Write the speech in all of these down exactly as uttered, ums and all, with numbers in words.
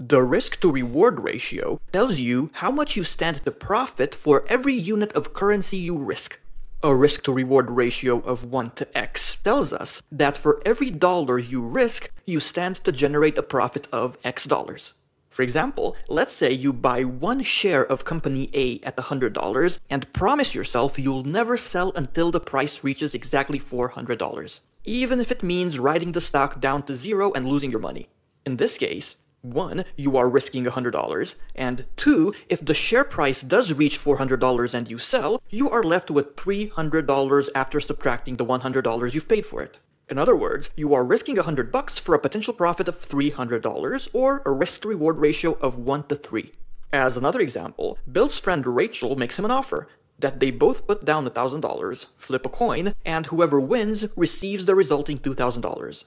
The risk-to-reward ratio tells you how much you stand to profit for every unit of currency you risk. A risk-to-reward ratio of one to X tells us that for every dollar you risk, you stand to generate a profit of X dollars. For example, let's say you buy one share of company A at one hundred dollars and promise yourself you'll never sell until the price reaches exactly four hundred dollars, even if it means riding the stock down to zero and losing your money. In this case, one, you are risking one hundred dollars, and two, if the share price does reach four hundred dollars and you sell, you are left with three hundred dollars after subtracting the one hundred dollars you've paid for it. In other words, you are risking one hundred bucks for a potential profit of three hundred dollars, or a risk-to-reward ratio of one to three. As another example, Bill's friend Rachel makes him an offer that they both put down one thousand dollars, flip a coin, and whoever wins receives the resulting two thousand dollars.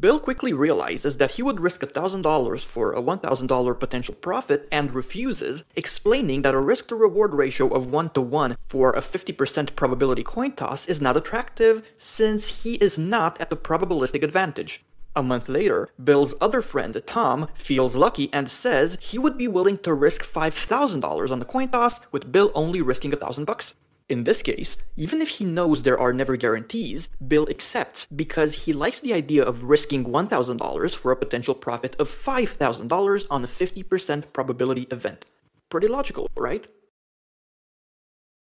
Bill quickly realizes that he would risk one thousand dollars for a one thousand dollar potential profit and refuses, explaining that a risk-to-reward ratio of one to one for a fifty percent probability coin toss is not attractive since he is not at a probabilistic advantage. A month later, Bill's other friend, Tom, feels lucky and says he would be willing to risk five thousand dollars on the coin toss, with Bill only risking one thousand bucks. In this case, even if he knows there are never guarantees, Bill accepts because he likes the idea of risking one thousand dollars for a potential profit of five thousand dollars on a fifty percent probability event. Pretty logical, right?